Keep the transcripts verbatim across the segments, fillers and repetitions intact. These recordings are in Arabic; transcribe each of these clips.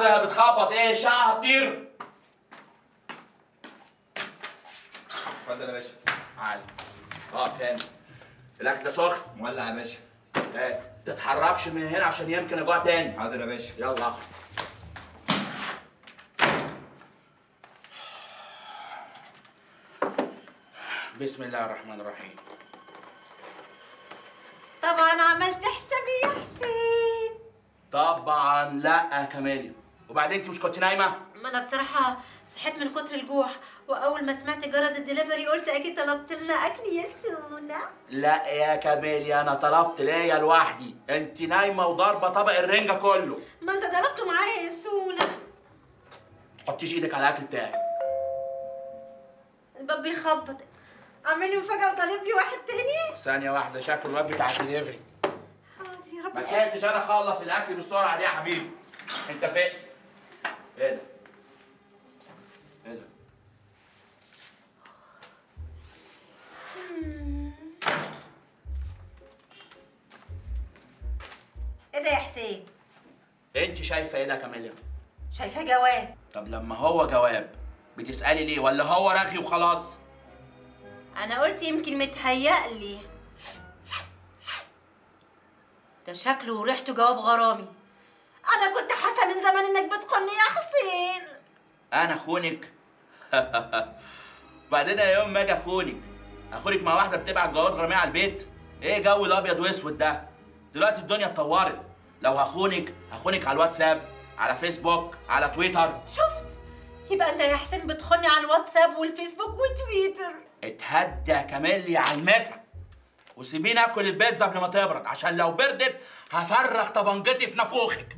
قاعده بتخبط ايه؟ الشقه هتطير. اتفضل يا باشا. عالي. اقف هنا. الاكل ده سخن مولع يا باشا. ايه؟ ما تتحركش من هنا عشان يمكن اجوع تاني. حاضر يا باشا. يلا اخرج. بسم الله الرحمن الرحيم. طبعا عملت حسابي يا حسين. طبعا لا يا كاميليا، وبعدين انت مش كنت نايمه؟ ما انا بصراحه صحيت من كتر الجوع، واول ما سمعت جرس الدليفري قلت اكيد طلبت لنا اكل يا سونا. لا يا كاميليا، انا طلبت ليا لوحدي، انت نايمه وضاربه طبق الرنجه كله. ما انت ضربته معايا يا سونا. ما تحطيش ايدك على الاكل بتاعي. الباب بيخبط، اعملي مفاجاه وطالب لي واحد تاني؟ ثانيه واحده، شكل الواد بتاع الدليفري. حاضر يا رب. ما لحقتش انا اخلص الاكل بالسرعه دي يا حبيبي. انت فين؟ ايه ده؟ ايه ده؟ ايه ده يا حسين؟ انت شايفه ايه ده يا كاميليا؟ شايفاه جواب. طب لما هو جواب بتسالي ليه؟ ولا هو رغي وخلاص؟ أنا قلت يمكن متهيألي. ده شكله وريحته جواب غرامي. أنا كنت حاسة من زمان إنك بتخوني يا حسين. أنا أخونك؟ وبعدين يا يوم ما أجي أخونك، أخونك مع واحدة بتبعت جوابات غرامية على البيت؟ إيه جو الأبيض وأسود ده؟ دلوقتي الدنيا اتطورت، لو هخونك هخونك على الواتساب، على فيسبوك، على تويتر. شفت؟ يبقى أنت يا حسين بتخوني على الواتساب والفيسبوك وتويتر. اتهدى يا كاميليا على المسح، وسيبيني اكل البيتزا قبل ما تبرد، عشان لو بردت هفرغ طبنجتي في نافوخك.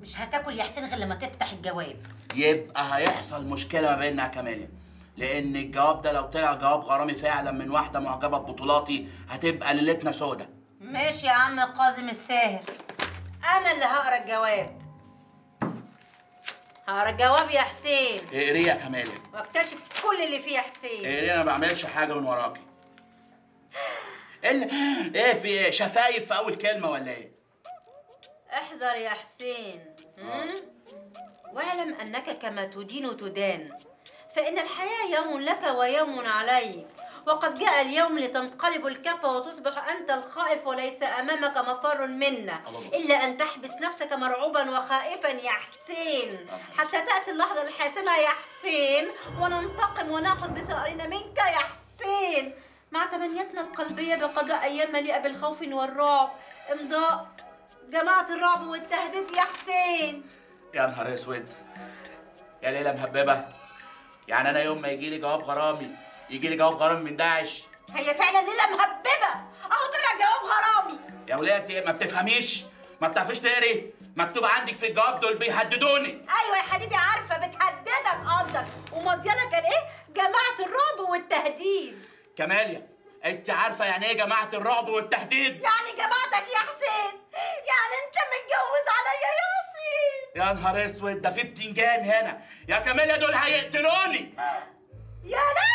مش هتاكل يا حسين غير لما تفتح الجواب. يبقى هيحصل مشكله ما بيننا يا كاميليا، لان الجواب ده لو طلع جواب غرامي فعلا من واحده معجبه ببطولاتي هتبقى ليلتنا سودا. ماشي يا عم كاظم الساهر، انا اللي هقرا الجواب. هقرا الجواب يا حسين. اقريه يا كاميليا. واكتشف كل اللي فيه يا حسين. اقريه، انا ما بعملش حاجه من وراكي. ال... ايه في ايه؟ شفايف في اول كلمه ولا ايه؟ احذر يا حسين. آه. واعلم انك كما تدين تدان، فان الحياه يوم لك ويوم عليك، وقد جاء اليوم لتنقلب الكفة وتصبح أنت الخائف وليس أمامك مفر منا، إلا أن تحبس نفسك مرعوبا وخائفا يا حسين، حتى تأتي اللحظة الحاسمة يا حسين وننتقم وناخذ بثأرنا منك يا حسين، مع تمنيتنا القلبية بقضاء أيام مليئة بالخوف والرعب، إمضاء جماعة الرعب والتهديد يا حسين. يا نهار أسود، يا ليلة مهببة، يعني أنا يوم ما يجي لي جواب غرامي يجي لي جواب غرامي من داعش؟ هي فعلا ليله مهببه، اهو طلع جواب غرامي. يا وليه ما بتفهميش؟ ما بتعرفيش تقري؟ مكتوب عندك في الجواب دول بيهددوني. ايوه يا حبيبي عارفه، بتهددك قصدك، ومضيانه كان ايه؟ جماعه الرعب والتهديد. كاميليا انت عارفه يعني ايه جماعه الرعب والتهديد؟ يعني جماعتك يا حسين، يعني انت متجوز عليا يا حسين. يا نهار اسود، ده في بتنجان هنا يا كاميليا، دول هيقتلوني. يا لا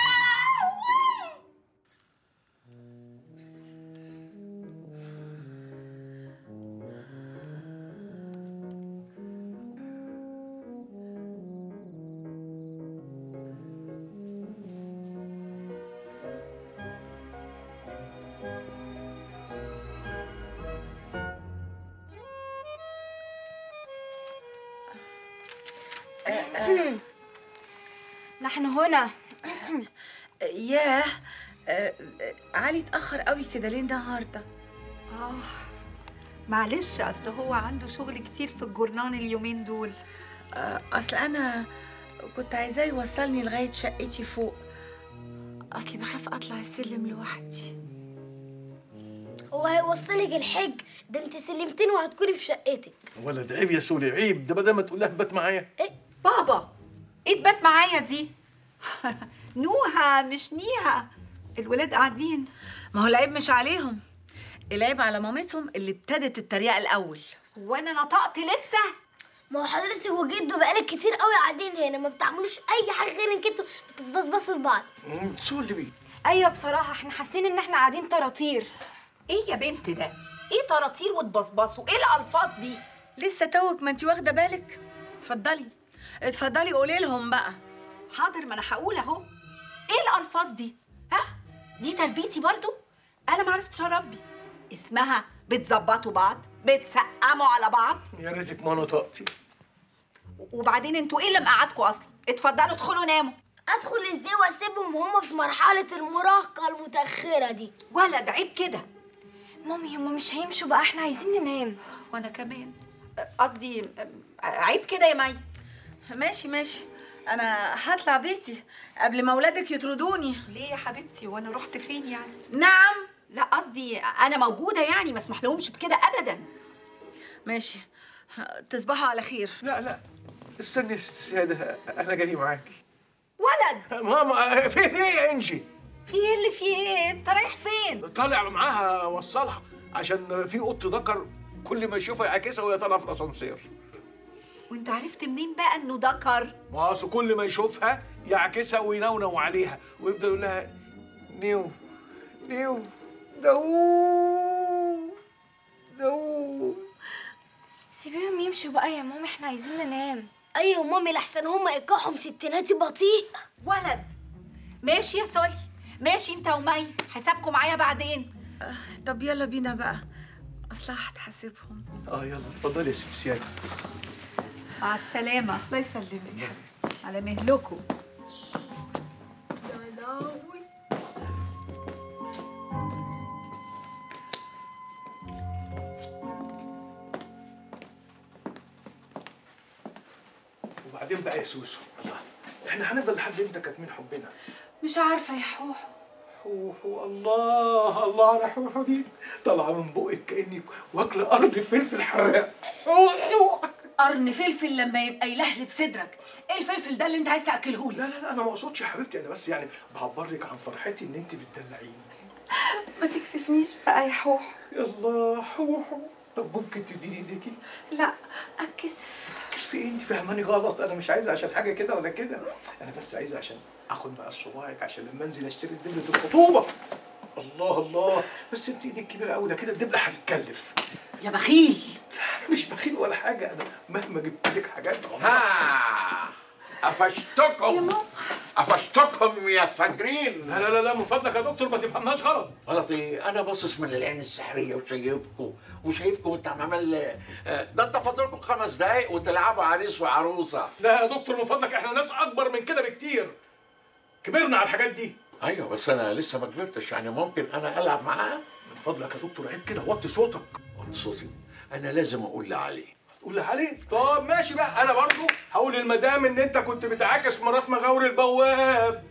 نحن هنا. ياه علي اتأخر قوي كده ليه النهارده؟ اه معلش، اصل هو عنده شغل كتير في الجرنان اليومين دول. آه اصل انا كنت عايزاه يوصلني لغايه شقتي فوق، اصلي بخاف اطلع السلم لوحدي. هو هيوصلك الحج ده، انت سلمتين وهتكوني في شقتك. ولا ده عيب يا سولي، عيب ده، بدل ما تقول لها بات معايا. ايه بابا، ايه بات معايا دي؟ نوها مش نيها، الولاد قاعدين. ما هو العيب مش عليهم، العيب على مامتهم اللي ابتدت التريقه الاول. وانا نطقت لسه؟ ما هو حضرتك وجده بقالك كتير قوي قاعدين هنا، ما بتعملوش اي حاجه غير انك انتوا بتتبصبصوا لبعض. سولي بيه. ايوه بصراحه احنا حاسين ان احنا قاعدين طراطير. ايه يا بنت ده؟ ايه طراطير وتبصبصوا؟ ايه الالفاظ دي؟ لسه توك ما انت واخده بالك؟ اتفضلي اتفضلي قولي لهم بقى. حاضر، ما انا هقول اهو. ايه الالفاظ دي؟ ها؟ دي تربيتي برضو؟ انا ما عرفتش اربي. اسمها بتظبطوا بعض، بتسقموا على بعض. يا ريتك ما نطقتي. وبعدين انتوا ايه اللي مقعدكوا اصلا؟ اتفضلوا ادخلوا ناموا. ادخل ازاي واسيبهم هم في مرحله المراهقه المتاخره دي؟ ولد عيب كده. مامي هم مش هيمشوا بقى، احنا عايزين ننام. وانا كمان قصدي عيب كده يا مي. ماشي ماشي، انا هطلع بيتي قبل ما اولادك يطردوني. ليه يا حبيبتي؟ وانا رحت فين يعني؟ نعم، لا قصدي انا موجوده يعني، ما اسمح لهمش بكده ابدا. ماشي، تصبحوا على خير. لا لا استني يا ست سياده، انا جاي معاكي. ولد ماما في ايه يا انجي؟ في ايه اللي في ايه؟ انت رايح فين؟ طالع معاها اوصلها عشان في قط ذكر كل ما يشوفها يعاكسها وهي طالعه في الاسانسير. وانت عرفت منين بقى انه ذكر؟ ما اصل كل ما يشوفها يعاكسها وينونو عليها ويفضل يقول لها نيو نيو داوووو داوووو. سيبيهم يمشوا بقى يا مامي، احنا عايزين ننام. ايوه مامي، لحسن هما ايقاعهم ستيناتي بطيء. ولد ماشي يا سولي، ماشي انت ومي، حسابكم معايا بعدين. آه طب يلا بينا بقى، اصل هتحاسبهم. اه يلا اتفضلي يا ست سياده. مع السلامه. الله يسلمك يا حبيبتي، على مهلكم. وبعدين بقى يا سوسو، الله، احنا هنفضل لحد امتى كاتمين حبنا؟ مش عارفه يا حوحو. حوحو، الله الله على حوحو دي، طالعه من بقك كاني واكله قرن فلفل حراق. حوحو قرن فلفل لما يبقى يلهلب صدرك، ايه الفلفل ده اللي انت عايز تاكله لي؟ لا لا لا انا ما اقصدش يا حبيبتي، انا بس يعني بعبرك عن فرحتي ان انت بتدلعيني. ما تكسفنيش بقى يا حوحو. يلا حوحو، طب ممكن تديني ايديكي؟ لا اتكسف. تكسفي ايه؟ انت فهماني غلط، انا مش عايزه عشان حاجه كده ولا كده، انا بس عايزه عشان اخد بقى صباعك عشان لما انزل اشتري دبله الخطوبه. الله الله، بس انت ايدك كبيره قوي، ده كده الدبله هتتكلف. يا بخيل. مش بخيل ولا حاجه، انا مهما جبت لك حاجات. ها قفشتكم قفشتكم يا فاجرين. لا لا لا من فضلك يا دكتور ما تفهمناش غلط. غلط ايه؟ انا باصص من العين السحريه وشايفكم وشايفكم وانت عمال ده، انت فاضلكم خمس دقايق وتلعبوا عريس وعروسه. لا يا دكتور من فضلك، احنا ناس اكبر من كده بكتير، كبرنا على الحاجات دي. ايوه بس انا لسه ما كبرتش، يعني ممكن انا العب معاها؟ من فضلك يا دكتور عيب كده، وطي صوتك. وطي صوتي؟ انا لازم اقول لعلي. هتقول لعلي؟ طب ماشي بقى، انا برضو هقول للمدام ان انت كنت بتعاكس مرات مغاور البواب.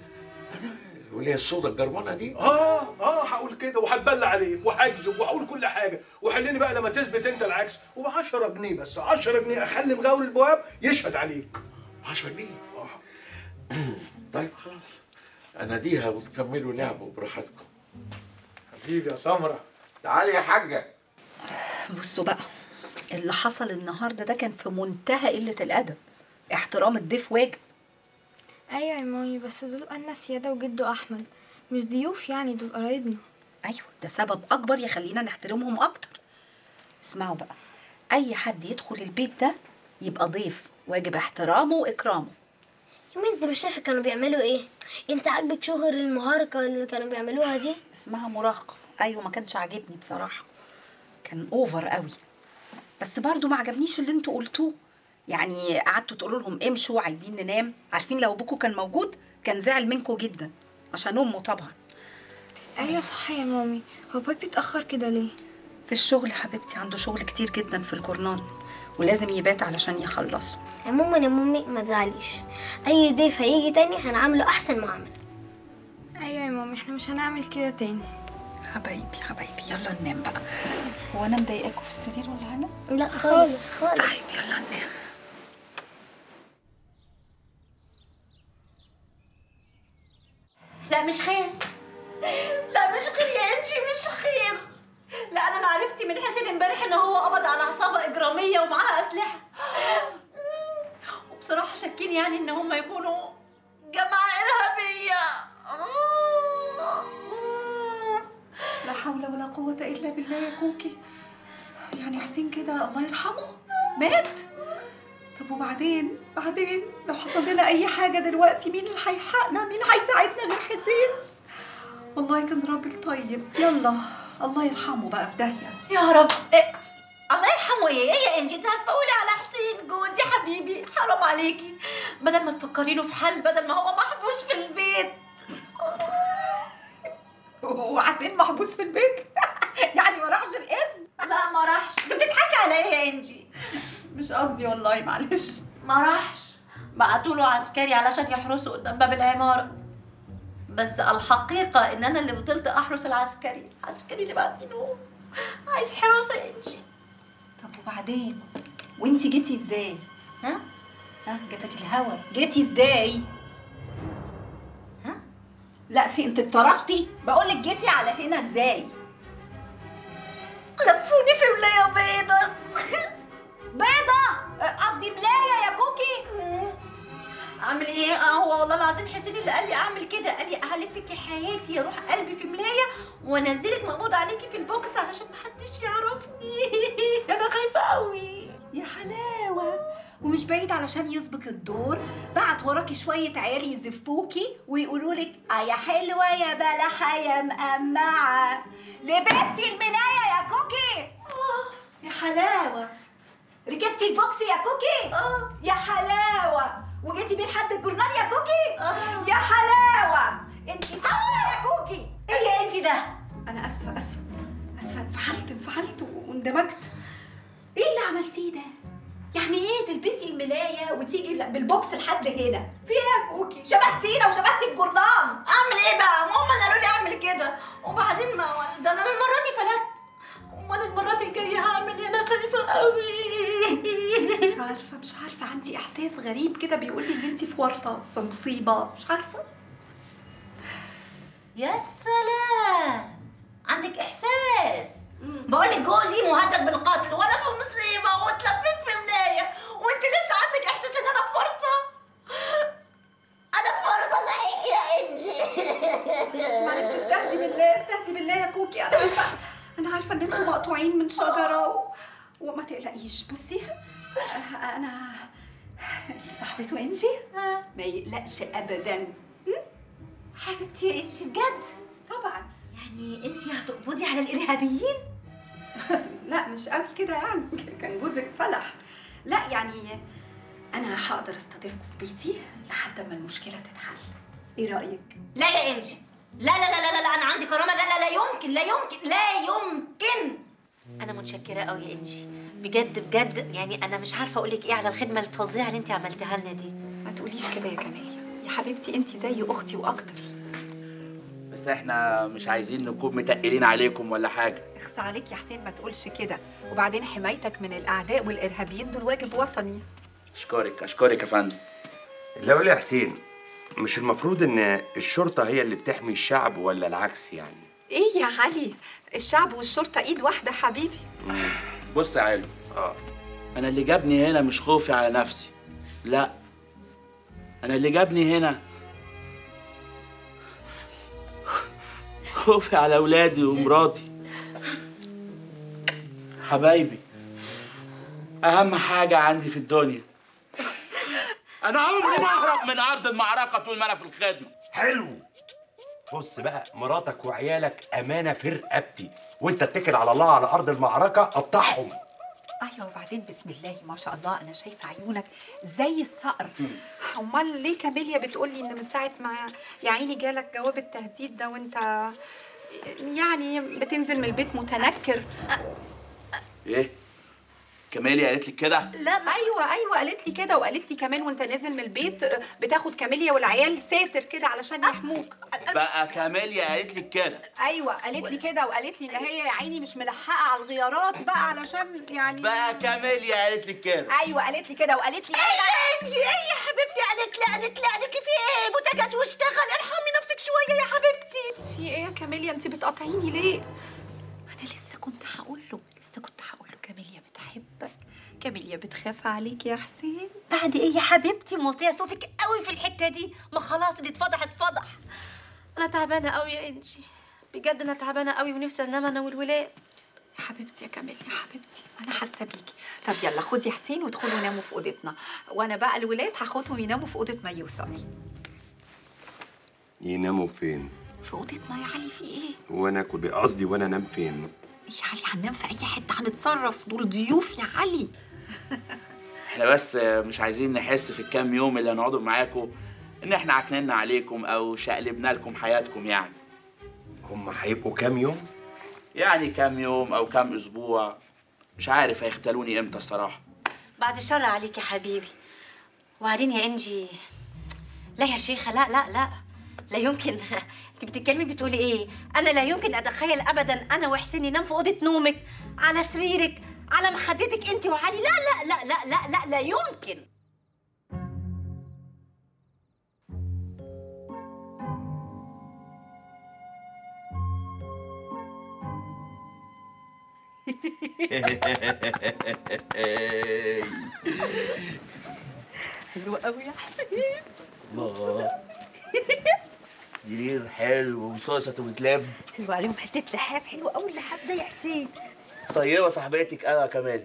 انا اللي هي الصوره الجرمانه دي؟ اه اه هقول كده وهتبلى عليك وهكذب وهقول كل حاجه، وحلني بقى لما تثبت انت العكس، وب عشرة جنيه بس، عشرة جنيه اخلي مغاور البواب يشهد عليك. عشرة جنيه؟ اه. طيب خلاص، انا ديها وتكملوا لعبه براحتكم. حبيبي يا سمره. تعالي يا حاجه. بصوا بقى اللي حصل النهارده ده كان في منتهى قله الادب، احترام الضيف واجب. ايوه يا مامي بس دول انا سياده وجده احمد، مش ضيوف يعني، دول قرايبنا. ايوه ده سبب اكبر يخلينا نحترمهم اكتر. اسمعوا بقى، اي حد يدخل البيت ده يبقى ضيف واجب احترامه واكرامه. يا مين انت مش شايفه كانوا بيعملوا ايه؟ انت عاجبك شغل المهارقه اللي كانوا بيعملوها دي؟ اسمها مراهقه. ايوه ما كانش عاجبني بصراحه، كان اوفر قوي. بس برضو ما عجبنيش اللي انتوا قلتوه، يعني قعدتوا تقولوا لهم امشوا عايزين ننام. عارفين لو ابوكوا كان موجود كان زعل منكوا جدا عشان امه طبعا. ايوه صح يا مامي، هو بابي اتاخر كده ليه؟ في الشغل حبيبتي، عنده شغل كتير جدا في الجرنان ولازم يبات علشان يخلصه. عموما يا مامي ما تزعليش، اي ضيف هيجي تاني هنعامله احسن ما عمل. ايوه يا مامي احنا مش هنعمل كده تاني. حبايبي حبايبي يلا ننام بقى. هو انا مضايقاكوا في السرير ولا انا؟ لا خالص خالص. طيب يلا ننام. لا مش خير، لا مش خير يا انجي، مش خير. لا انا عرفتي من حسين امبارح ان هو قبض على عصابه اجراميه ومعاها اسلحه، وبصراحه شاكين يعني ان هم يكونوا جماعه ارهابيه. لا حول ولا قوة إلا بالله يا كوكي، يعني حسين كده الله يرحمه مات؟ طب وبعدين بعدين لو حصل لنا اي حاجه دلوقتي مين اللي هيلحقنا؟ مين هيساعدنا غير حسين؟ والله كان راجل طيب. يلا الله يرحمه بقى في داهيه يا رب. إيه؟ الله يرحمه. ايه ايه يا انجي انت هتفولي على حسين جوزي حبيبي؟ حرام عليكي، بدل ما تفكري له في حل، بدل ما هو محبوس في البيت. هو حسين محبوس في البيت؟ يعني ما راحش الاسم؟ لا ما راحش. انت بتضحكي على ايه يا انجي؟ مش قصدي والله معلش. ما راحش، بعتوا له عسكري علشان يحرسوا قدام باب العماره. بس الحقيقه ان انا اللي بطلت احرس العسكري، العسكري اللي بعتينه عايز حراسه يا انجي. طب وبعدين؟ وانتي جيتي ازاي؟ ها؟ ها جاتك الهوا، جيتي ازاي؟ ها؟ لا في انت اتطرشتي؟ بقول لك جيتي على هنا ازاي؟ لفوني في ملايه بيضه. بيضه؟ قصدي ملايه يا كوكي؟ اعمل ايه؟ اه والله العظيم حسين اللي قال لي اعمل كده، قال لي هلفكي حياتي يا روح قلبي في ملايه وانزلك مقبوض عليكي في البوكس علشان محدش يعرفني. انا خايفه قوي يا حلاوه. ومش بعيد علشان يسبق الدور بعت وراكي شويه عيال يزفوكي ويقولوا لك اه يا حلوه يا بلحه يا مقمعه لبستي الملايه يا كوكي. اه يا حلاوه. ركبتي البوكس يا كوكي؟ اه يا حلاوه. وجيتي بيه لحد الجورنال يا كوكي؟ آه. يا حلاوه انتي سمره يا كوكي. ايه يا انجي ده؟ انا اسفه اسفه اسفه انفعلت انفعلت واندمجت. ايه اللي عملتيه ده؟ يعني ايه تلبسي الملايه وتيجي بالبوكس لحد هنا؟ في ايه يا كوكي؟ شبهتينا وشبهتي الجورنال. اعمل ايه بقى؟ ما هم اللي قالوا لي اعمل كده. وبعدين ما ده انا المره دي فلت، امال المرات الجايه هعمل ايه؟ انا خايفه قوي. مش عارفه مش عارفه عندي احساس غريب كده بيقول لي ان انت في ورطه في مصيبه مش عارفه. يا سلام عندك احساس. بقول لك جوزي مهدد بالقتل وانا في مصيبه واتلفيت في ملايه وانت لسه عندك احساس ان انا في ورطه. انا في ورطه صحيح يا انجي. معلش معلش استهدي بالله استهدي بالله يا كوكي. انا عارفه انا عارفه ان انتوا مقطوعين من شجره و... وما تقلقيش. بصي انا صاحبته انجي ما يقلقش ابدا. حبيبتي يا انجي بجد؟ طبعا. يعني انتي هتقبضي على الارهابيين؟ لا مش قوي كده يعني، كان جوزك فلح. لا يعني انا هقدر استضيفكم في بيتي لحد ما المشكله تتحل. ايه رايك؟ لا يا انجي لا لا لا لا لا انا عندي كرامه. لا لا لا يمكن لا يمكن لا يمكن. انا متشكره قوي يا انجي بجد بجد. يعني انا مش عارفه اقول لك ايه على الخدمه الفظيعه اللي انت عملتها لنا دي. ما تقوليش كده يا كاميليا يا حبيبتي، انت زي اختي واكتر. بس احنا مش عايزين نكون متقلين عليكم ولا حاجه. اخس عليك يا حسين ما تقولش كده. وبعدين حمايتك من الاعداء والارهابيين دول واجب وطني. اشكرك اشكرك يا فندم. لو يا حسين مش المفروض ان الشرطه هي اللي بتحمي الشعب ولا العكس يعني؟ ايه يا علي الشعب والشرطه ايد واحده حبيبي. بص يا علي اه انا اللي جابني هنا مش خوفي على نفسي، لا انا اللي جابني هنا خوفي على اولادي ومراتي حبايبي، اهم حاجه عندي في الدنيا. انا عمري ما اهرب من ارض المعركه طول ما انا في الخدمه. حلو. بص بقى مراتك وعيالك امانه في رقبتي، وانت اتكل على الله على ارض المعركه قطعهم. ايوه وبعدين بسم الله ما شاء الله انا شايفه عيونك زي الصقر. امال ليه كاميليا بتقول لي ان من ساعه ما يا عيني جالك جواب التهديد ده وانت يعني بتنزل من البيت متنكر؟ ايه؟ كاميليا قالت لي كده؟ لا ما ايوه ايوه قالت لي كده، وقالت لي كمان وانت نازل من البيت بتاخد كاميليا والعيال ساتر كده علشان يحموك. بقى كاميليا قالت لي كده؟ ايوه قالت لي كده، وقالت لي ان هي يا عيني مش ملحقه على الغيارات بقى علشان يعني. بقى كاميليا قالت لي كده؟ ايوه قالت لي كده وقالت لي ايه انجي؟ ايه يا حبيبتي؟ قالت لي قالت لي قالت لي في ايه؟ بوتاجاز واشتغل ارحمي نفسك شويه يا حبيبتي. في ايه يا كاميليا انت بتقاطعيني ليه؟ انا لسه كنت هقول له لسه كنت هقول له كاميليا بتحبك، كاميليا بتخاف عليك يا حسين. بعد ايه يا حبيبتي موطيه صوتك قوي في الحته دي؟ ما خلاص اللي اتفضح اتفضح. انا تعبانه قوي يا انجي بجد، انا تعبانه قوي ونفسي انام انا والولاد. حبيبتي يا كاميليا حبيبتي، أنا حاسة بيكي. طب يلا خدي حسين وادخلوا ناموا في أوضتنا، وأنا بقى الولاد هاخدهم يناموا في أوضة ما يوصلي. يناموا فين؟ في أوضتنا يا علي، في إيه؟ وأنا آكل بيه؟ قصدي وأنا أنام فين؟ يا علي هننام في أي حتة، هنتصرف، دول ضيوف يا علي. إحنا بس مش عايزين نحس في الكام يوم اللي هنقعدوا معاكم إن إحنا عكننا عليكم أو شقلبنا لكم حياتكم يعني. هم هيبقوا كام يوم؟ يعني كام يوم أو كام أسبوع، مش عارف هيختلوني إمتى الصراحة. بعد الشر عليك يا حبيبي. وبعدين يا إنجي، لا يا شيخة، لا لا لا لا يمكن. أنت بتتكلمي بتقولي إيه؟ أنا لا يمكن أتخيل أبداً أنا وحسين ينام في أوضة نومك، على سريرك، على مخدتك أنت وعلي، لا لا لا لا لا لا لا يمكن. حلو قوي يا حسين، الله السرير حلو وصوصته وتلاب حلو عليهم حته لحاف حلو قوي، اللحاف ده يا حسين. طيبه صاحبتك انا كمان،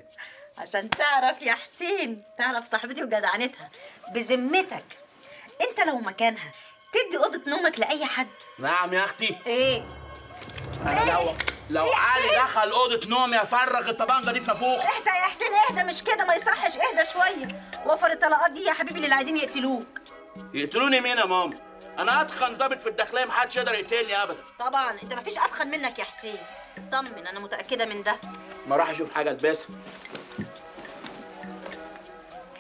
عشان تعرف يا حسين، تعرف صاحبتي وجدعنتها. بذمتك انت لو مكانها تدي اوضه نومك لاي حد؟ نعم يا اختي. ايه انا لو لو علي دخل اوضه نومي افرغ الطبانجه دي في نافوخ. اهدى يا حسين اهدى، مش كده ما يصحش، اهدى شويه، وفر الطلقات دي يا حبيبي للي عايزين يقتلوك. يقتلوني مين يا ماما؟ انا اتخن ظابط في الداخليه، محدش يقدر يقتلني ابدا. طبعا انت مفيش اتخن منك يا حسين، اطمن انا متاكده من ده. ما راح اشوف حاجه البسها.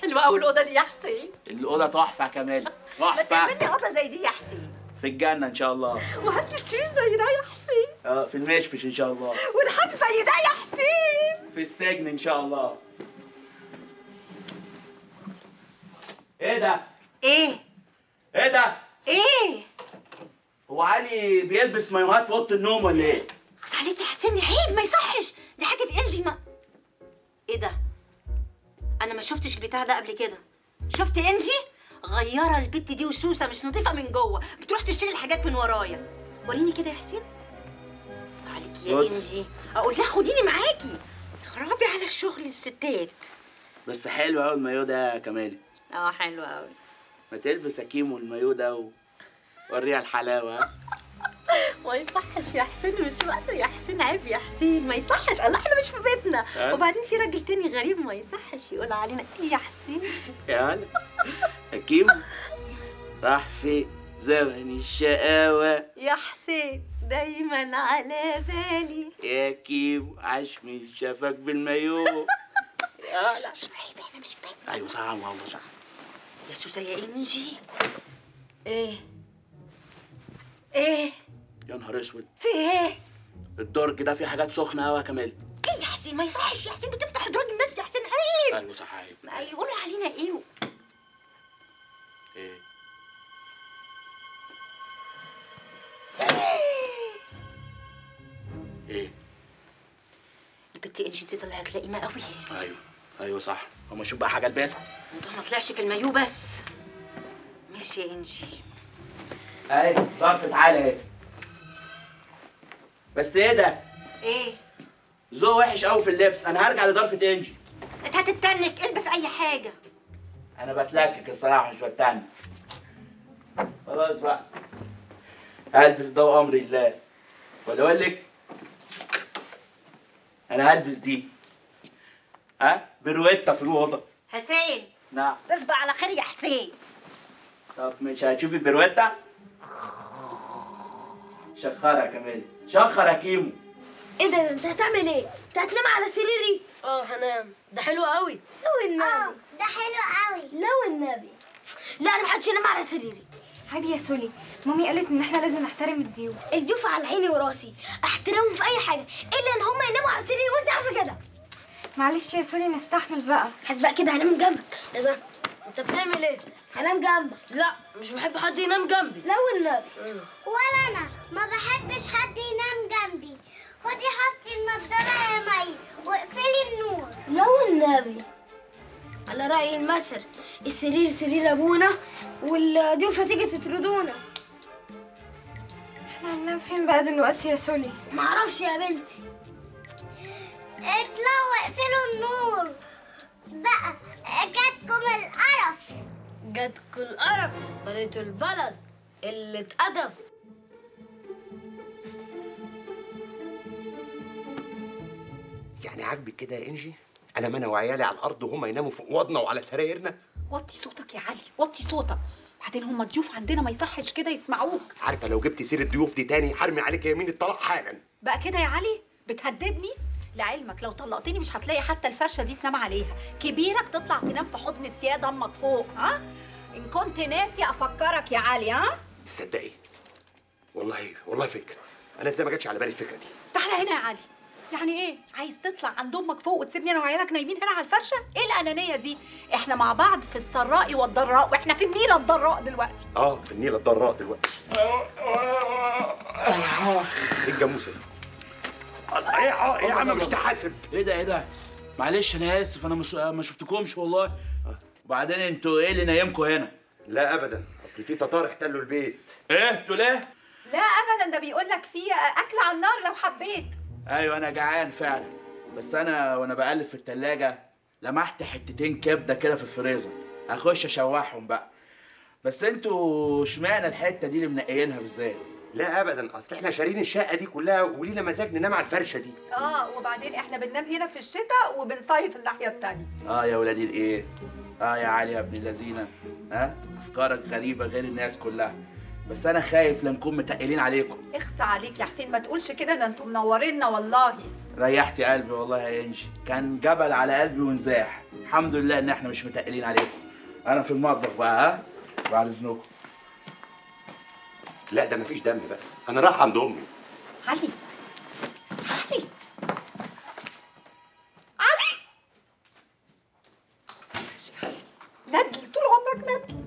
حلوه قوي الاوضه دي يا حسين. الاوضه تحفه يا كمال، تحفه. ما تعمل لي اوضه زي دي يا حسين، في الجنة إن شاء الله. وهات لي سرير زي ده يا حسين. اه في المشمش إن شاء الله. ولحاف زي ده يا حسين. في السجن إن شاء الله. إيه ده؟ إيه؟ إيه ده؟ إيه؟ هو علي بيلبس مايوهات في أوضة النوم ولا إيه؟ خلاص عليك يا حسين، عيب ما يصحش، دي حاجة إنجي. ما إيه ده؟ أنا ما شفتش البتاع ده قبل كده. شفت إنجي؟ غيرة البت دي وسوسه مش نظيفه من جوه، بتروح تشتري الحاجات من ورايا. وريني كده يا حسين. بص عليك يا انجي، اقول لها خديني معاكي. خرابي على الشغل الستات. بس حلو قوي المايو ده يا كمالي. اه حلو قوي. ما تلبس اكيمو المايو ده ووريها الحلاوه. ما يصحش يا حسين، مش وقته يا حسين، عيب يا حسين ما يصحش. الله احنا مش في بيتنا. وبعدين في راجل تاني غريب ما يصحش يقول علينا ايه يا حسين. يعني حكيم راح في زمن الشقاوة يا حسين، دايما على بالي يا كيم، عاش من شافك بالمايو. لا لا مش عيب، احنا مش في بيتنا. ايوه صح والله صح. يا سوسة يا انجي، ايه ايه يا نهار اسود، في ايه؟ الدرج ده فيه حاجات سخنه قوي يا كمال. ايه يا حسين ما يصحش يا حسين، بتفتح درج الناس يا حسين، عيب. ايوه صح عيب، ما يقولوا علينا ايه؟ ايه؟ ايه؟ البت انجي دي طلعت لئيمه قوي. ايوه ايوه صح، هما شوف بقى حاجه الباسه. الموضوع ما طلعش في المايو بس. ماشي يا انجي. اهي ضرفت علي اهي. بس ايه ده؟ ايه؟ ذوق وحش قوي في اللبس، انا هرجع لضرفة انجي. انت هتتنك، البس اي حاجه. انا بتلكك الصراحه مش بتنك. خلاص بقى هلبس ده وامر الله، ولا اقول لك انا هلبس دي. ها؟ برويته في الاوضه. حسين نعم، تصبح على خير يا حسين. طب مش هتشوفي البرويته؟ شخرها كمان، شخر يا كيمو. ايه ده؟ انت هتعمل ايه؟ انت هتنام على سريري؟ اه هنام. ده حلو قوي. لو النبي. اه ده حلو قوي. لو النبي. لا انا محدش ينام على سريري. عادي يا سوني، مامي قالت ان احنا لازم نحترم الضيوف. الضيوف على عيني وراسي، احترمهم في اي حاجه، الا ان هم يناموا على سريري وانت عارفه كده. معلش يا سوني نستحمل بقى. هسبق كده هنام جنبك. ايه ده؟ انت بتعمل ايه؟ هنام جنبك. لا مش بحب حد ينام جنبي. لو النبي. ولا انا ما بحبش حد ينام جنبي. خدي حطي النضاره يا مي واقفلي النور. لو النبي. على رأي المثل، السرير سرير ابونا والضيوف هتيجي تطردونا. احنا هننام فين بقى دلوقتي يا سولي؟ معرفش يا بنتي. اطلعوا واقفلوا النور بقى، جاتكم القرف جاتكم القرف، بليتوا البلد اللي اتأدب. يعني عاجبك كده يا انجي؟ انا ما انا وعيالي على الارض وهم يناموا في اوضنا وعلى سرايرنا. وطي صوتك يا علي، وطي صوتك، بعدين هم ضيوف عندنا ما يصحش كده يسمعوك. عارفه لو جبتي سيره الضيوف دي تاني هرمي عليك يمين الطلاق حالا. بقى كده يا علي بتهددني؟ لعلمك لو طلقتني مش هتلاقي حتى الفرشه دي تنام عليها، كبيرك تطلع تنام في حضن السياده امك فوق. ها ان كنت ناسي افكرك يا علي. ها تصدقي والله والله فكره، انا ازاي ما جاتش على بالي الفكره دي. تعالى هنا يا علي. يعني ايه عايز تطلع عند امك فوق وتسيبني انا وعيالك نايمين هنا على الفرشه؟ ايه الانانيه دي؟ احنا مع بعض في السراء والضراء، واحنا في النيله الضراء دلوقتي. اه في النيله الضراء دلوقتي. ايه الجاموسه دي؟ ايه ايه يا عم مش تحاسب؟ ايه ده ايه ده؟ معلش انا اسف، انا ما شفتكمش والله. وبعدين انتوا ايه اللي نايمكم هنا؟ لا ابدا، اصل في تتار احتلوا البيت. ايه انتوا ليه؟ لا ابدا، ده بيقول لك في اكل على النار لو حبيت. ايوه انا جعان فعلا، بس انا وانا بقلب في التلاجه لمحت حتتين كبده كده في الفريزر، هخش اشوحهم بقى. بس انتوا اشمعنى الحته دي اللي منقيينها بالذات؟ لا ابدا، اصل احنا شارين الشقه دي كلها ولينا مزاج ننام على الفرشه دي. اه وبعدين احنا بننام هنا في الشتاء وبنصيف الناحيه الثانيه. اه يا ولادي الايه؟ اه يا علي يا ابن اللذينه، ها افكارك غريبه غير الناس كلها، بس انا خايف لنكون متقلين عليكم. اخصى عليك يا حسين، ما تقولش كده، ده انتوا منورينا والله. ريحتي قلبي والله يا انجي، كان جبل على قلبي ونزاح. الحمد لله ان احنا مش متقلين عليكم. انا في المطبخ بقى، ها بعد اذنكم. لا ده مفيش دم بقى، انا رايح عند امي. علي علي علي ماشي يا علي، ندل طول عمرك ندل.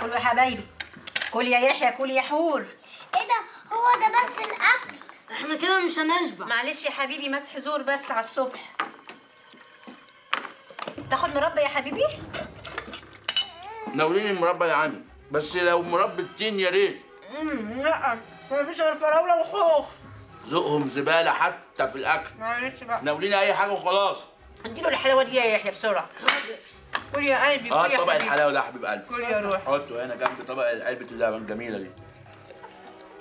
كلوا يا حبايبي، كل يا يحيى، كل يا حور. ايه ده؟ هو ده بس الاكل؟ احنا كده مش هنشبع. معلش يا حبيبي، مسح زور بس على الصبح. تاخد مربى يا حبيبي؟ ناوليني المربى يا عم، بس لو مربى التين يا ريت. لا مفيش غير فراوله وخوخ. ذوقهم زباله حتى في الاكل. معلش بقى، ناوليني اي حاجه وخلاص. اديله الحلاوه دي يا يحيى بسرعه. كل يا قلبي، كل يا طبق الحلاوه ده يا حبيب قلبي. كل يا روحي، حطه هنا جنب طبق علبه اللبن الجميله دي.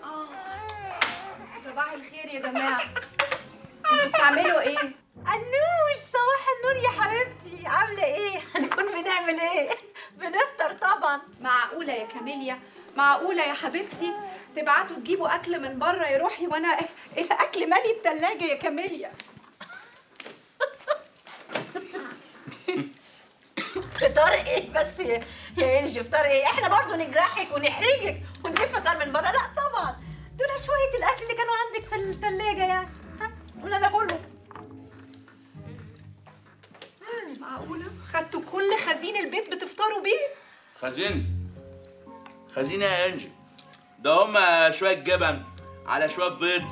اه صباح الخير يا جماعه، انتوا بتعملوا ايه؟ النوش صباح النور يا حبيبتي، عامله ايه؟ هنكون بنعمل ايه؟ بنفطر طبعا. معقوله يا كاميليا، معقوله يا حبيبتي تبعتوا تجيبوا اكل من بره يا روحي وانا الاكل مالي الثلاجه يا كاميليا؟ فطار ايه بس يا انجي؟ فطار ايه؟ احنا برضو نجرحك ونحرجك ونجيب فطار من بره؟ لا طبعا، دول شويه الاكل اللي كانوا عندك في الثلاجه يعني. ها ولا ده كله؟ معقوله خدتوا كل خزين البيت بتفطروا بيه؟ خزين خزين يا انجي، ده هم شويه جبن على شويه بيض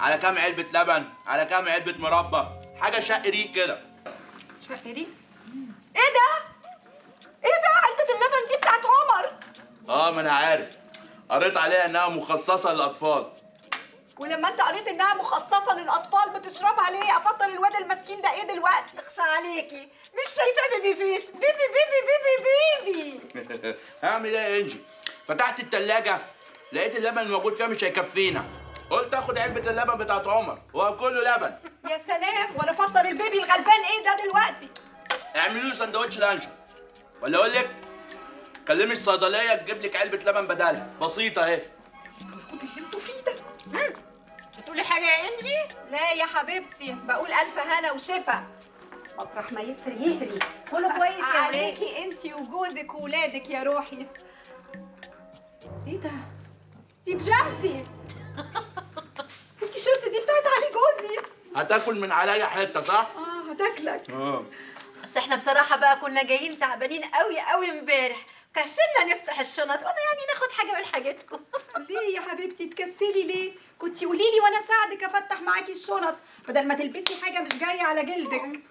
على كام علبه لبن على كام علبه مربى، حاجه شق ريق كده. شق ريق؟ ايه ده؟ ايه ده؟ علبة اللبن دي بتاعت عمر. اه ما انا عارف، قريت عليها انها مخصصة للأطفال. ولما انت قريت انها مخصصة للأطفال بتشربها ليه؟ افضل الواد المسكين ده ايه دلوقتي؟ اخصى عليكي، مش شايفاه بيبي فيش؟ بيبي بيبي بيبي بيبي. هعمل ايه يا انجي؟ فتحت التلاجة لقيت اللبن الموجود فيها مش هيكفينا، قلت اخد علبة اللبن بتاعت عمر وكله لبن. يا سلام، وانا افضل البيبي الغلبان ايه ده دلوقتي؟ اعملوا له سندوتش لانشو، ولا اقول لك كلمي الصيدليه تجيب لك علبه لبن بدالها، بسيطه اهي. خدي اللي انتوا فيه ده. بتقولي حاجه يا انجي؟ لا يا حبيبتي، بقول الف هنا وشفا مطرح ما يسري يهري. كله كويس يا عليكي انتي وجوزك وولادك يا روحي. ايه ده؟ دي بجدي؟ التيشيرت دي بتاعت علي جوزي. هتاكل من عليا حته صح؟ اه هتاكلك. اه بس احنا بصراحه بقى كنا جايين تعبانين قوي قوي امبارح، كسلنا نفتح الشنط، قلنا يعني ناخد حاجه من حاجتكم. ليه يا حبيبتي تكسلي ليه؟ كنتي قولي لي وانا اساعدك افتح معاكي الشنط بدل ما تلبسي حاجه مش جايه على جلدك.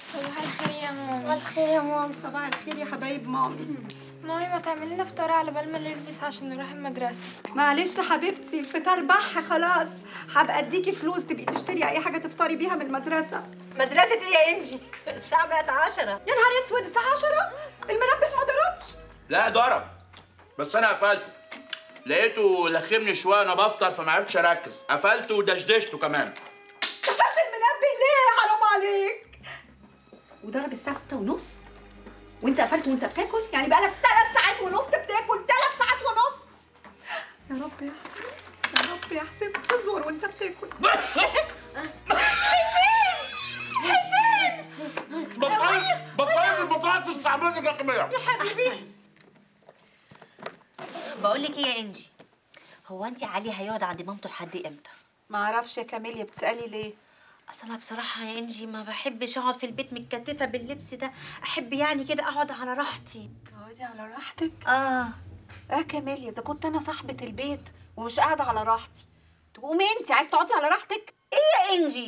صباح الخير يا ماما. صباح الخير يا ماما. صباح الخير يا حبايب مامي. مامي ما تعملي لنا فطار على بال ما نلبس عشان نروح المدرسه. معلش حبيبتي الفطار بح خلاص، هبقى اديكي فلوس تبقي تشتري اي حاجه تفطري بيها من المدرسه. مدرسه ايه يا انجي؟ الساعه بقت عشرة. يا نهار اسود الساعه عشرة؟ المنبه ما ضربش؟ لا ضرب، بس انا قفلته، لقيته لخمني شويه وانا بفطر فما عرفتش اركز، قفلته ودشدشته كمان. قفلت المنبه ليه؟ حرام عليك. وضرب الساعه ستة ونص وانت قفلت وانت بتاكل؟ يعني بقالك ثلاث ساعات ونص بتاكل، ثلاث ساعات ونص. يا رب يا حسين، يا رب يا حسين تزور وانت بتاكل. حسين حسين بطلت بطلت البطاقات الشعبيه الرقميه يا حبيبي. بقول لك ايه يا انجي، هو انت علي هيقعد عند مامته لحد امتى؟ ما اعرفش يا كاميليا، بتسالي ليه؟ اصل انا بصراحه يا انجي ما بحبش اقعد في البيت متكتفه باللبس ده، احب يعني كده اقعد على راحتي. تقعدي على راحتك؟ اه اه كاميليا، اذا كنت انا صاحبه البيت ومش قاعده على راحتي تقومي انت عايز تقعدي على راحتك؟ ايه يا انجي؟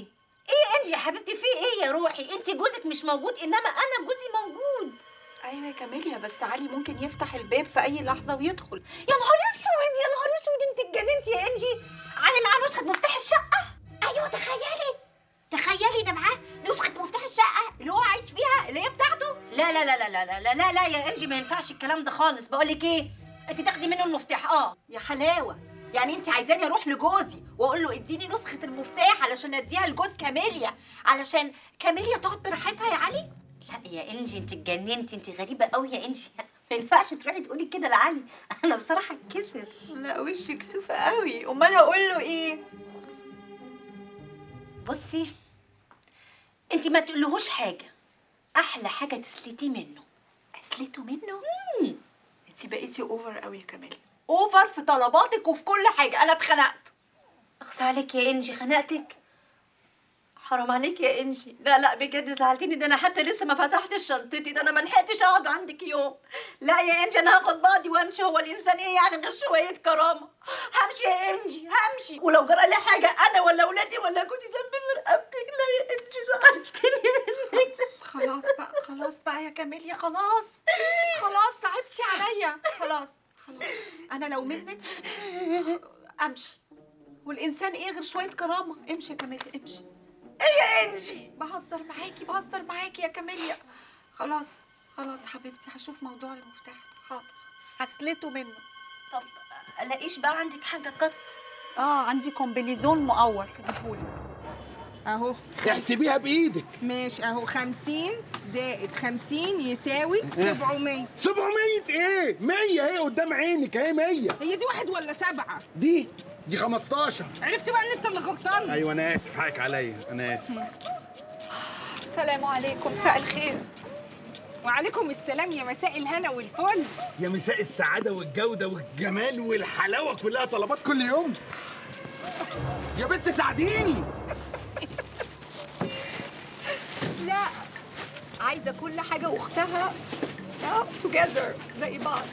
ايه يا انجي يا حبيبتي، في ايه يا روحي؟ انت جوزك مش موجود انما انا جوزي موجود. ايوه يا كاميليا، بس علي ممكن يفتح الباب في اي لحظه ويدخل. يا نهار اسود يا نهار اسود، انت اتجننتي يا انجي، علي معاه نسخه مفتاح الشقه. ايوه تخيلي تخيلي ده معاه نسخة مفتاح الشقة اللي هو عايش فيها اللي هي بتاعته؟ لا لا لا لا لا لا لا لا يا انجي ما ينفعش الكلام ده خالص. بقول لك ايه؟ انت تاخدي منه المفتاح. اه يا حلاوة، يعني انت عايزاني اروح لجوزي واقول له اديني نسخة المفتاح علشان اديها لجوز كاميليا علشان كاميليا تقعد براحتها يا علي؟ لا يا انجي انت اتجننتي، انت غريبة قوي يا انجي، ما ينفعش تروحي تقولي كده لعلي، انا بصراحة اتكسف. لا وشي كسوفة قوي، امال اقول له ايه؟ بصي انت ما تقولهوش حاجه، احلى حاجه تسلتي منه. اسلته منه؟ امم انت بقيتي اوفر قوي يا كمال، اوفر في طلباتك وفي كل حاجه. انا اتخنقت. اخصى عليك يا انجي، خنقتك حرام عليك يا انجي. لا لا بجد زعلتيني، ده انا حتى لسه ما فتحتش شنطتي، ده انا ما لحقتش اقعد عندك يوم. لا يا انجي انا هاخد بعضي وامشي، هو الانسان ايه يعني غير شويه كرامه؟ همشي يا انجي همشي، ولو جرى لي حاجه انا ولا اولادي ولا جوزي ذنبي في رقبتك. لا يا انجي زعلتني منك. خلاص بقى خلاص بقى يا كاميليا، خلاص خلاص صعبتي عليا، خلاص خلاص انا لو منك امشي، والانسان ايه غير شويه كرامه. امشي يا كاميليا امشي. ايه يا انجي؟ بهزر معاكي بهزر معاكي يا كاميليا. خلاص خلاص حبيبتي هشوف موضوع المفتاح ده. حاضر هسلته منه. طب الاقيش بقى عندك حاجه قط؟ اه عندي كومبليزون مقور هديهولك اهو. احسبيها بايدك. ماشي اهو، خمسين زائد خمسين يساوي سبعمية. سبعمية ايه؟ مية اهي قدام عينك اهي مية. هي دي واحد ولا سبعة؟ دي دي خمستاشر. عرفت بقى ان انت اللي غلطان. ايوه انا اسف، حقك عليا انا اسف. السلام عليكم. مساء الخير. وعليكم السلام يا مساء الهنا والفل يا مساء السعاده والجوده والجمال والحلاوه، كلها طلبات كل يوم يا بنت. ساعديني. لا عايزه كل حاجه واختها توجذر زي بعض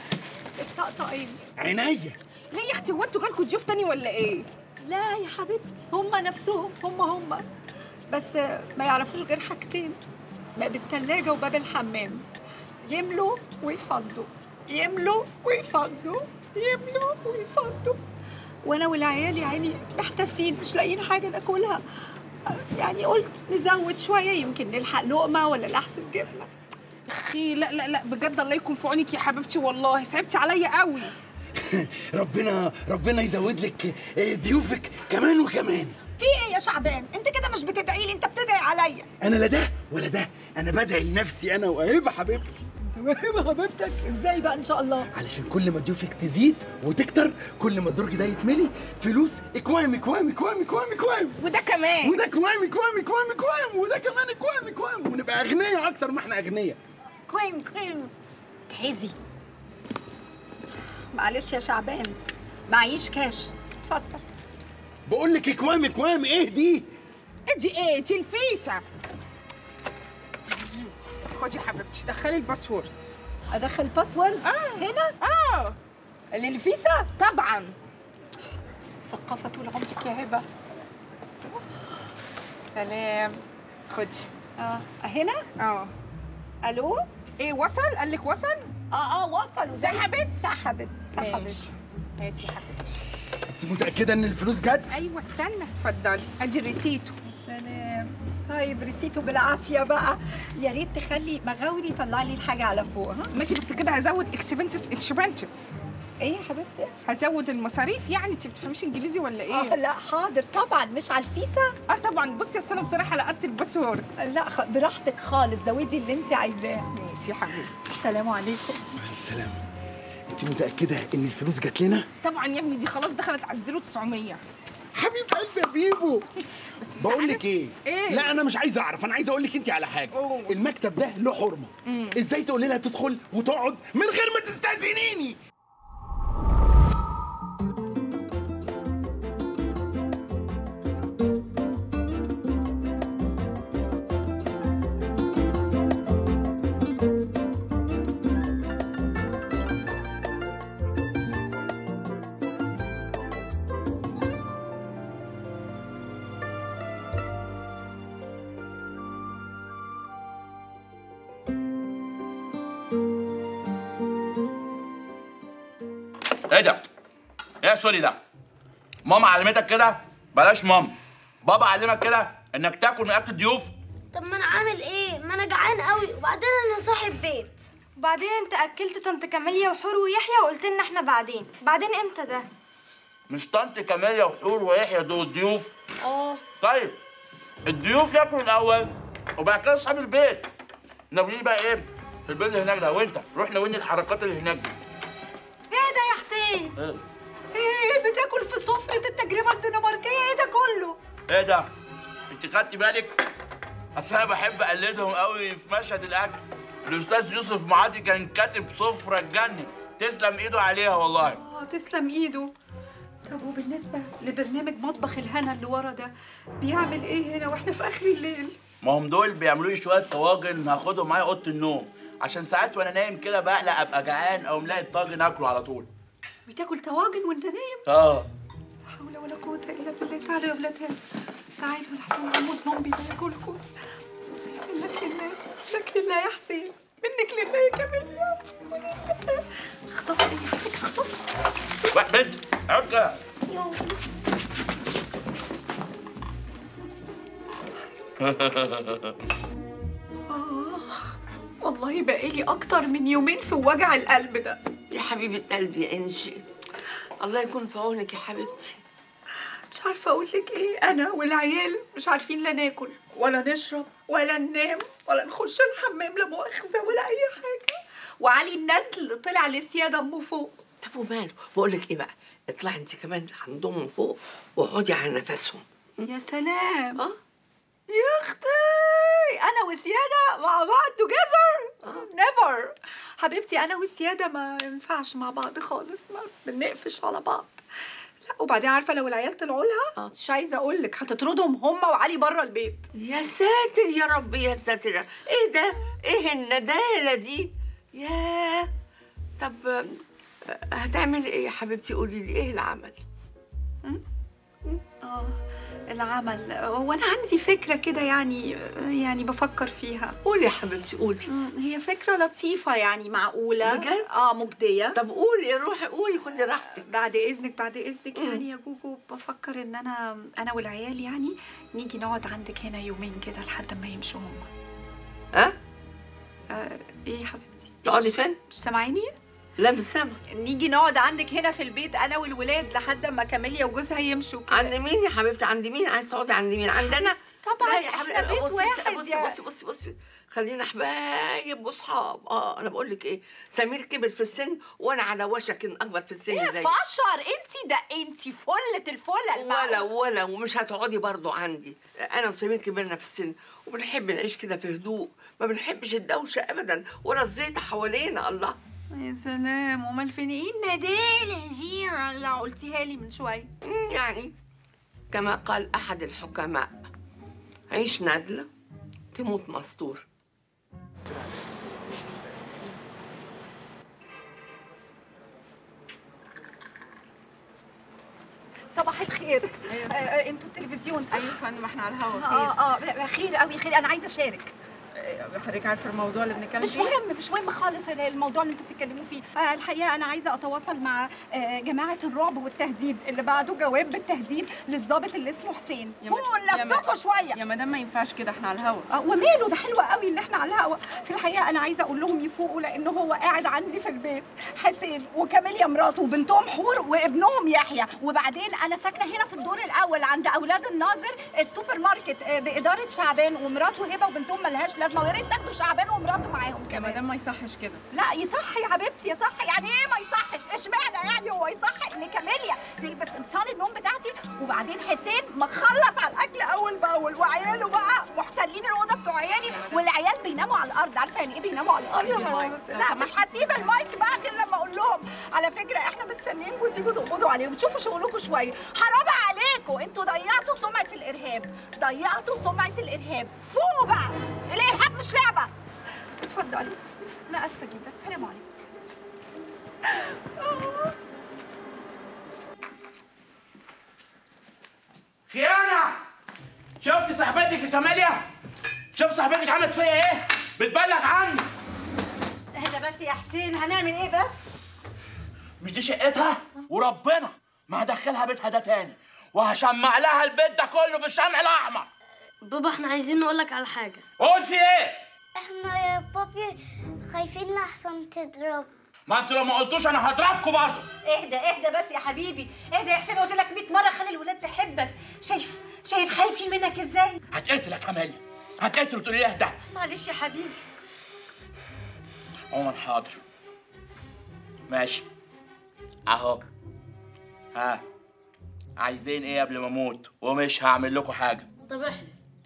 الطقطقين. عينيا. ليه يا اختي، هو انتوا جالكوا ضيوف تاني ولا ايه؟ لا يا حبيبتي هما نفسهم هما هما، بس ما يعرفوش غير حاجتين، باب التلاجة وباب الحمام. يملوا ويفضوا يملوا ويفضوا يملوا ويفضوا، وانا والعيال يعني محتاسين مش لاقيين حاجة ناكلها، يعني قلت نزود شوية يمكن نلحق لقمة ولا لحسة جبنة. اخي لا لا لا بجد الله يكون في عونك يا حبيبتي، والله صعبتي عليا قوي. ربنا ربنا يزود لك ضيوفك كمان وكمان. في ايه يا شعبان؟ انت كده مش بتدعي لي، انت بتدعي عليا. انا لا ده ولا ده، انا بدعي لنفسي انا وهبه حبيبتي. انت وهبه حبيبتك ازاي بقى ان شاء الله؟ علشان كل ما ضيوفك تزيد وتكتر كل ما الدرج ده يتملي فلوس. اكوام اكوام اكوام اكوام اكوام، وده كمان وده اكوام اكوام اكوام اكوام، وده كمان اكوام اكوام، ونبقى اغنياء اكتر ما احنا اغنياء. كوين كوين تعزي. معلش يا شعبان معيش كاش. اتفضل. بقول لك اكوام اكوام ايه دي؟ دي ايه؟ دي الفيسه. خدي يا حبيبتي دخلي الباسورد. ادخل باسورد آه. هنا؟ اه للفيسا؟ طبعا. مثقفة طول عمرك يا هبة. سلام. خدي. اه هنا؟ اه. الو؟ ايه وصل؟ قال لك وصل؟ اه اه وصل. سحبت؟ سحبت سحبت. هاتي يا حبيبتي. انت متأكدة إن الفلوس جت؟ ايوه استنى. اتفضلي. ادي ريسيتو. سلام. طيب ريسيتو بالعافيه بقى، يا ريت تخلي مغاوري يطلع لي الحاجه على فوق. ها ماشي، بس كده هزود اكسبنسز اكسبنشن. ايه يا حبيبتي؟ هزود المصاريف. يعني انت ما بتفهميش انجليزي ولا ايه؟ اه لا حاضر طبعا. مش على الفيسا؟ اه طبعا. بصي اصل انا بصراحه لقطت الباسورد. لا خ... براحتك خالص، زودي اللي انت عايزاه. ماشي يا حبيبتي. السلام عليكم. وعليكم السلام. انت متاكده ان الفلوس جت لنا؟ طبعا يا ابني، دي خلاص دخلت على الزيرو تسعمية. حبيب قلبي يا بيبو. بقول لك إيه؟ ايه؟ لا انا مش عايز اعرف، انا عايز اقول لك انت على حاجه. أوه. المكتب ده له حرمه. مم. ازاي تقولي لها تدخل وتقعد من غير ما تستاذنيني؟ ايه ده؟ ايه سوري ده؟ ماما علمتك كده؟ بلاش ماما. بابا علمك كده انك تاكل من اكل الضيوف؟ طب ما انا عامل ايه؟ ما انا جعان قوي، وبعدين انا صاحب بيت. وبعدين انت اكلت طنط كاميليا وحور ويحيى وقلت لنا احنا بعدين، بعدين امتى ده؟ مش طنط كاميليا وحور ويحيى دول ضيوف؟ اه. طيب الضيوف ياكلوا الاول وبعد كده اصحاب البيت. ناوليني بقى ايه؟ في البيت اللي هناك ده، وانت روح ناولني الحركات اللي هناك دي. ايه ده يا حسين؟ ايه؟ ايه بتاكل في سفرة التجربة الدنماركية؟ ايه ده كله؟ ايه ده؟ انت خدتي بالك؟ اصل انا بحب اقلدهم قوي في مشهد الاكل. الاستاذ يوسف معاطي كان كاتب سفرة تجنن، تسلم ايده عليها والله. اه تسلم ايده. طب وبالنسبة لبرنامج مطبخ الهنا اللي ورا ده، بيعمل ايه هنا واحنا في اخر الليل؟ ما هم دول بيعملوا لي شوية طواجن هاخدهم معايا اوضة النوم، عشان ساعات وانا نايم كده بقلق ابقى جعان او ملاقي الطاجن اكله على طول. بتاكل طواجن وانت نايم؟ اه. لا حول ولا قوة الا بالله. تعالوا يا ولاد، تعالوا لحسين عمو الزومبي ده ياكلكم. منك لله، منك لله يا حسين، منك لله يا كاميليا، منك لله. اخطفي اي حاجة، اخطفي. واحد بنت، اقعد كده. والله بقالي أكتر من يومين في وجع القلب ده. يا حبيبة قلبي يا إنجي، الله يكون في عونك يا حبيبتي. مش عارفة أقول لك إيه، أنا والعيال مش عارفين لا ناكل ولا نشرب ولا ننام ولا نخش الحمام لا مؤاخذة ولا أي حاجة. وعلي الندل طلع للسيادة أمه فوق. طب وماله؟ بقول لك إيه بقى، اطلعي أنت كمان عندهم من فوق واقعدي على نفسهم. يا سلام. أه؟ يا اختي انا وسياده مع بعض توجذر نيفر. حبيبتي انا وسياده ما ينفعش مع بعض خالص، ما بنقفش على بعض. لا وبعدين عارفه لو العيال طلعوا لها مش عايزه اقول لك هتطردهم هم وعلي بره البيت. يا ساتر يا رب يا ساتر. ايه ده؟ ايه النداله دي؟ ياه. طب هتعملي ايه يا حبيبتي؟ قولي لي ايه العمل؟ اه العمل، وانا عندي فكره كده يعني، يعني بفكر فيها. قولي يا حبيبتي قولي. هي فكره لطيفه يعني، معقوله بجد؟ اه مجديه. طب قولي، روحي قولي، خدي راحتك. بعد اذنك بعد اذنك. مم. يعني يا جوجو بفكر ان انا انا والعيال يعني نيجي نقعد عندك هنا يومين كده لحد ما يمشوا هم. ها؟ آه ايه يا حبيبتي؟ تقعدي فين؟ مش سامعيني؟ لا مش سامعه. نيجي نقعد عندك هنا في البيت انا والولاد لحد ما كاميليا وجوزها يمشوا كده. عند مين يا حبيبتي؟ عند مين عايز تقعدي؟ عند مين؟ عندنا طبعا. يا حبيبتي بيت واحد. بصي بصي بصي بصي خلينا حبايب واصحاب. اه انا بقول لك ايه، سمير كبر في السن وانا على وشك ان اكبر في السن. زي ايه فشر انت ده، انت فله الفله. ولا ولا ومش هتقعدي برضه عندي. انا وسمير كبرنا في السن وبنحب نعيش كده في هدوء، ما بنحبش الدوشه ابدا ولا الزيطه حوالينا. الله يا سلام. امال فين ايه الندالة دي اللي قلتيها لي من شويه؟ يعني كما قال احد الحكماء، عيش ندلة تموت مسطور. صباح الخير. أيوة. آه انتوا التلفزيون صح؟ ايوه فندم احنا على الهوا. اه اه خير قوي خير. انا عايزه اشارك. حضرتك عارفه الموضوع اللي بنتكلم فيه؟ مش مهم مش مهم خالص الموضوع اللي انتوا بتتكلموا فيه. الحقيقه انا عايزه اتواصل مع جماعه الرعب والتهديد اللي بعده جواب بالتهديد للضابط اللي اسمه حسين. فوقوا نفسكم شويه يا مدام، ما ينفعش كده احنا على الهوا. اه وماله، ده حلو قوي ان احنا على الهوا. في الحقيقه انا عايزه اقول لهم يفوقوا، لان هو قاعد عندي في البيت حسين وكاميليا مراته وبنتهم حور وابنهم يحيى، وبعدين انا ساكنه هنا في الدور الاول عند اولاد الناظر السوبر ماركت باداره شعبان، ومراته هبه وبنتهم ملهاش لازمه، ويا ريت تاخدوا شعبان ومراته معاهم كمان. يا مدام ما يصحش كده. لا يصح يا حبيبتي يصح. يعني ايه ما يصحش؟ اشمعنى يعني هو يصح ان كاميليا تلبس قمصان النوم بتاعتي، وبعدين حسين مخلص على الاكل اول باول، وعياله بقى محتلين الاوضه بتوع عيالي، والعيال بيناموا على الارض. عارفه يعني ايه بيناموا على الارض؟ لا مش هسيب المايك بقى غير لما اقول لهم على فكره احنا مستنيينكم تيجوا تقبضوا عليهم وتشوفوا شغلكم شويه. حرام عليكم، انتوا ضيعتوا سمعه الارهاب، ضيعتوا سمعه الارهاب. فوقوا بقى، الارهاب مش لعبه. اتفضلي. انا اسفه جدا، السلام عليكم. خيانه. شفت صاحبتك يا كاميليا؟ شوف صاحبتك عملت فيا ايه؟ بتبلغ عني. اهدى بس يا حسين، هنعمل ايه بس؟ مش دي شقتها؟ وربنا ما هدخلها بيتها ده تاني، وهشمع لها البيت ده كله بالشمع الاحمر. بابا احنا عايزين نقول لك على حاجه. قول في ايه؟ احنا يا بابي خايفين لحسن تضرب. ما انتوا لو ما قلتوش انا هضربكم برضه. اهدى اهدى بس يا حبيبي، اهدى يا حسين. قلت لك مية مره خلي الولاد تحبك. شايف شايف خايفين منك ازاي؟ هتقتل يا كاميليا، هتقتل وتقول لي اهدى. معلش يا حبيبي. عمر حاضر. ماشي. اهو. ها عايزين ايه قبل ما اموت؟ ومش هعمل لكم حاجه. طب احلف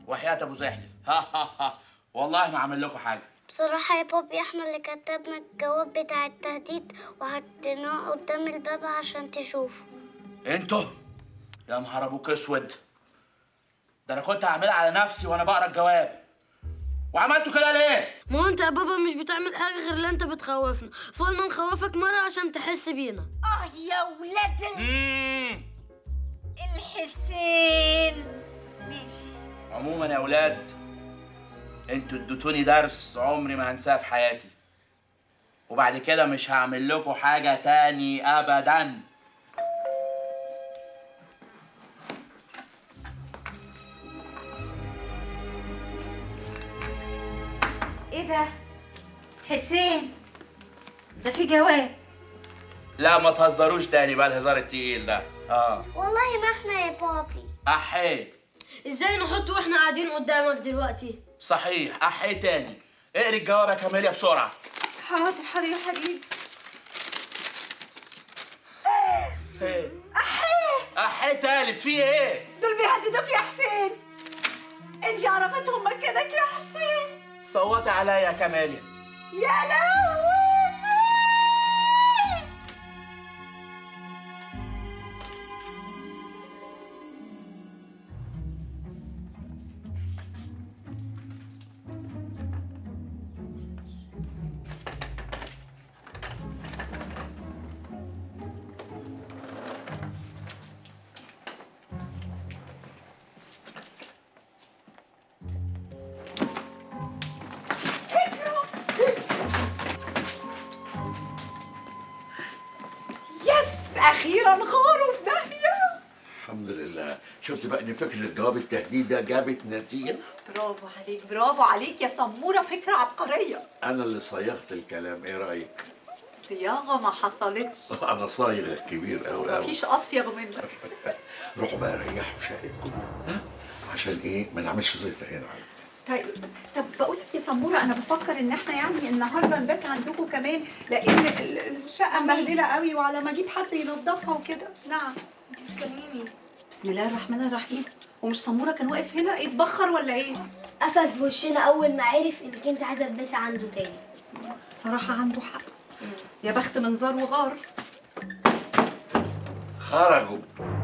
وحياه ابو زحلف. ها ها ها والله ما هعمل لكم حاجه. بصراحه يا بابي احنا اللي كتبنا الجواب بتاع التهديد وحطيناه قدام الباب عشان تشوفه. انتوا يا نهار ابوك اسود، ده انا كنت هعملها على نفسي وانا بقرا الجواب. وعملتوا كده ليه؟ ما هو انت يا بابا مش بتعمل حاجه غير اللي انت بتخوفنا، فقلنا نخوفك مره عشان تحس بينا. اه يا ولاد ال... الحسين. ماشي. عموما يا ولاد انتوا اديتوني درس عمري ما هنساه في حياتي، وبعد كده مش هعمل لكم حاجه تاني ابدا. ايه ده؟ حسين ده في جواب. لا ما تهزروش تاني بقى الهزار التقيل ده. اه والله ما احنا يا بابي. احي ازاي نحطه واحنا قاعدين قدامك دلوقتي؟ صحيح احي تاني. اقري الجواب يا كاميليا بسرعه. حاضر حاضر يا حبيبي. ايه؟ احي احي تالت. في ايه؟ دول بيهددوك يا حسين. انجي عرفتهم مكانك يا حسين. صوتي عليا يا كاميليا. يا لهوي. اخيرا خاروا في داهيه. الحمد لله. شفت بقى ان فكره جواب التهديد ده جابت نتيجه. برافو عليك برافو عليك يا سموره، فكره عبقريه. انا اللي صيغت الكلام، ايه رايك؟ صياغه ما حصلتش. انا صايغ كبير قوي قوي، مفيش اصيغ منك. روحوا بقى ريحوا في شقتكم عشان ايه ما نعملش زيطه هنا. طيب طب بقول لك يا سموره، انا بفكر ان احنا يعني النهارده نبات عندكم كمان، لان الشقه مبهدله قوي وعلى ما اجيب حد ينظفها وكده. نعم. انت بتكلمي مين؟ بسم الله الرحمن الرحيم. ومش سموره كان واقف هنا يتبخر ولا ايه؟ قفل في وشنا اول ما عرف انك انت عايزه تباتي عنده تاني. بصراحه عنده حق. يا بخت من زار وغار. خرجوا.